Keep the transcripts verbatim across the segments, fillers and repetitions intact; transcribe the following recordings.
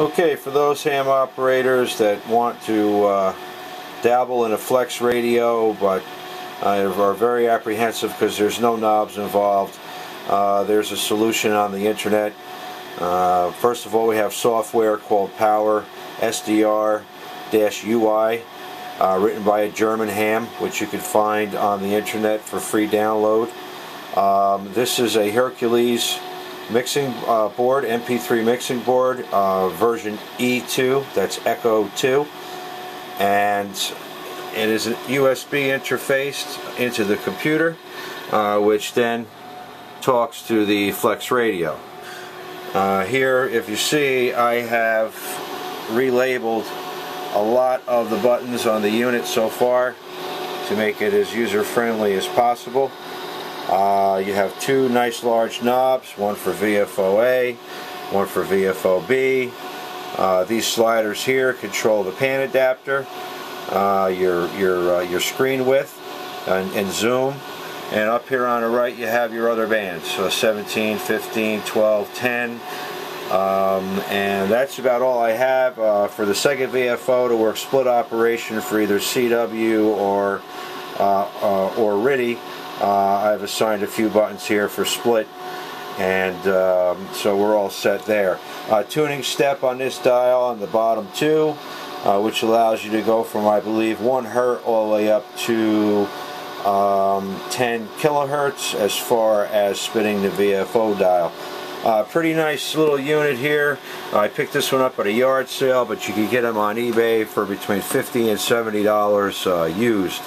Okay, for those ham operators that want to uh, dabble in a flex radio but uh, are very apprehensive because there's no knobs involved, uh, there's a solution on the internet. Uh, first of all, we have software called Power S D R U I, uh, written by a German ham, which you can find on the internet for free download. Um, this is a Hercules mixing uh, board, M P three mixing board, uh, version E two, that's Echo two, and it is an U S B interfaced into the computer, uh, which then talks to the Flex radio. Uh, here, if you see, I have relabeled a lot of the buttons on the unit so far to make it as user-friendly as possible. Uh, you have two nice large knobs, one for V F O A, one for V F O B. Uh, these sliders here control the pan adapter, uh, your your uh, your screen width, and, and zoom. And up here on the right, you have your other bands, so seventeen, fifteen, twelve, ten. Um, and that's about all I have uh, for the second V F O to work split operation for either C W or uh, uh, or R T T Y. Uh, I've assigned a few buttons here for split, and um, so we're all set there. Uh, tuning step on this dial on the bottom two, uh, which allows you to go from, I believe, one hertz all the way up to um, ten kilohertz as far as spinning the V F O dial. Uh, pretty nice little unit here. I picked this one up at a yard sale, but you can get them on eBay for between fifty and seventy dollars uh, used.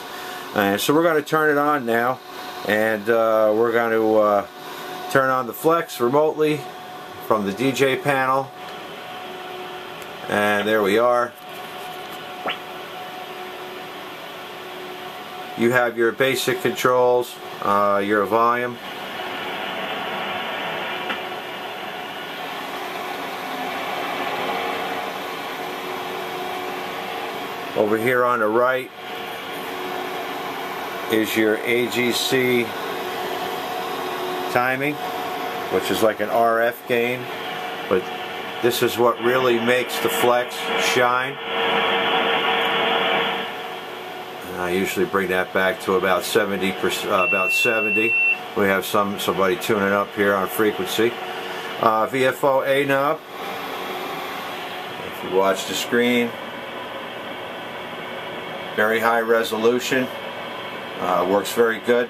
And so we're going to turn it on now, and uh, we're going to uh, turn on the Flex remotely from the D J panel, and there we are. You have your basic controls, uh, your volume, over here on the right is your A G C timing, which is like an R F gain, but this is what really makes the Flex shine. And I usually bring that back to about seventy percent, uh, about seventy. We have some somebody tuning up here on frequency. Uh, V F O A knob, if you watch the screen, very high resolution. Uh, works very good.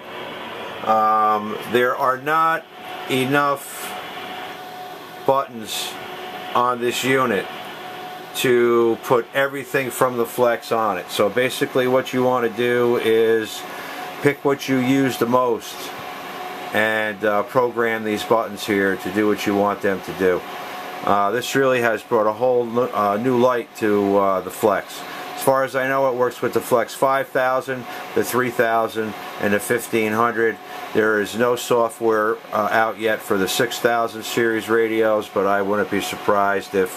Um, there are not enough buttons on this unit to put everything from the Flex on it. So basically what you want to do is pick what you use the most and uh, program these buttons here to do what you want them to do. Uh, this really has brought a whole uh, new light to uh, the Flex. As far as I know, it works with the Flex five thousand, the three thousand, and the fifteen hundred. There is no software uh, out yet for the six thousand series radios, but I wouldn't be surprised if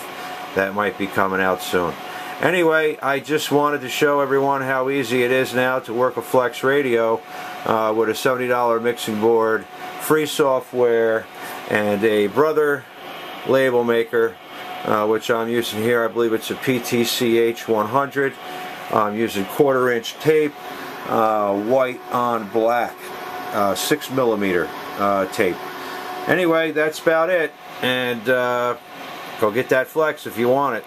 that might be coming out soon. Anyway, I just wanted to show everyone how easy it is now to work a Flex radio uh, with a seventy dollar mixing board, free software, and a brother label maker. Uh, which I'm using here, I believe it's a P T C H one hundred. I'm using quarter inch tape, uh, white on black, uh, six millimeter uh, tape. Anyway, that's about it, and uh, go get that Flex if you want it.